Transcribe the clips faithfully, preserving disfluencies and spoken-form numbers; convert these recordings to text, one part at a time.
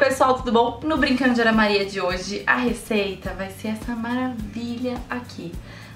pessoal, tudo bom? No Brincando de Ana Maria de hoje, a receita vai ser essa maravilha aqui.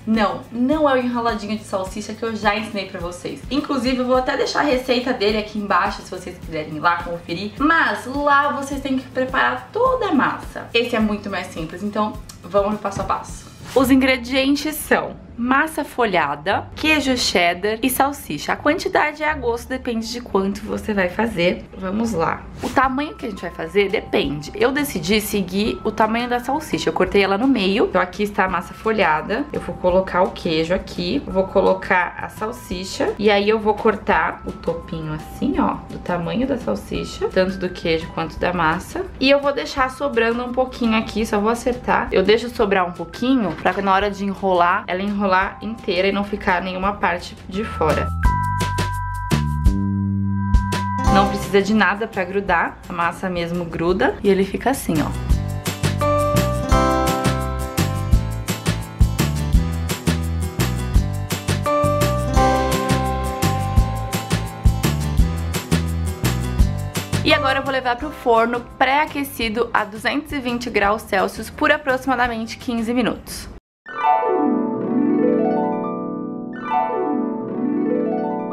Não, não é o enroladinho de salsicha que eu já ensinei pra vocês. Inclusive, eu vou até deixar a receita dele aqui embaixo, se vocês quiserem ir lá conferir. Mas lá vocês têm que preparar toda a massa. Esse é muito mais simples, então vamos no passo a passo. Os ingredientes são massa folhada, queijo cheddar e salsicha. A quantidade é a gosto, depende de quanto você vai fazer. Vamos lá. O tamanho que a gente vai fazer depende. Eu decidi seguir o tamanho da salsicha. Eu cortei ela no meio. Então aqui está a massa folhada. Eu vou colocar o queijo aqui. Eu vou colocar a salsicha. E aí eu vou cortar o topinho assim, ó. Do tamanho da salsicha. Tanto do queijo quanto da massa. E eu vou deixar sobrando um pouquinho aqui. Só vou acertar. Eu deixo sobrar um pouquinho pra que na hora de enrolar, ela enrolar enrolar inteira e não ficar nenhuma parte de fora. Não precisa de nada para grudar, a massa mesmo gruda e ele fica assim, ó. E agora eu vou levar para o forno pré-aquecido a duzentos e vinte graus Celsius por aproximadamente quinze minutos.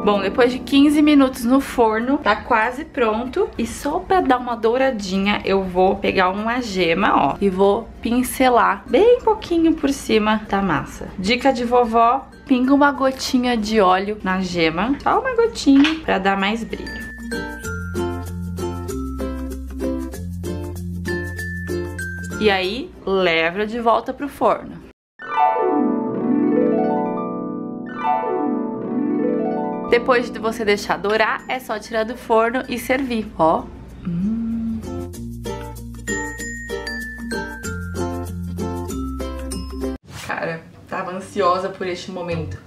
Bom, depois de quinze minutos no forno, tá quase pronto. E só pra dar uma douradinha, eu vou pegar uma gema, ó, e vou pincelar bem pouquinho por cima da massa. Dica de vovó, pinga uma gotinha de óleo na gema. Só uma gotinha pra dar mais brilho. E aí, leva de volta pro forno. Depois de você deixar dourar, é só tirar do forno e servir, ó. Hum. Cara, tava ansiosa por este momento.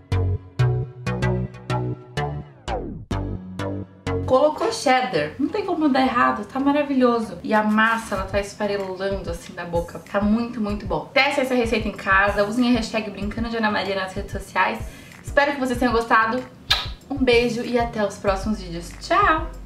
Colocou cheddar, não tem como dar errado, tá maravilhoso. E a massa, ela tá esfarelando assim na boca, tá muito, muito bom. Teste essa receita em casa, usem a hashtag Brincando de Ana Maria nas redes sociais. Espero que vocês tenham gostado. Um beijo e até os próximos vídeos. Tchau!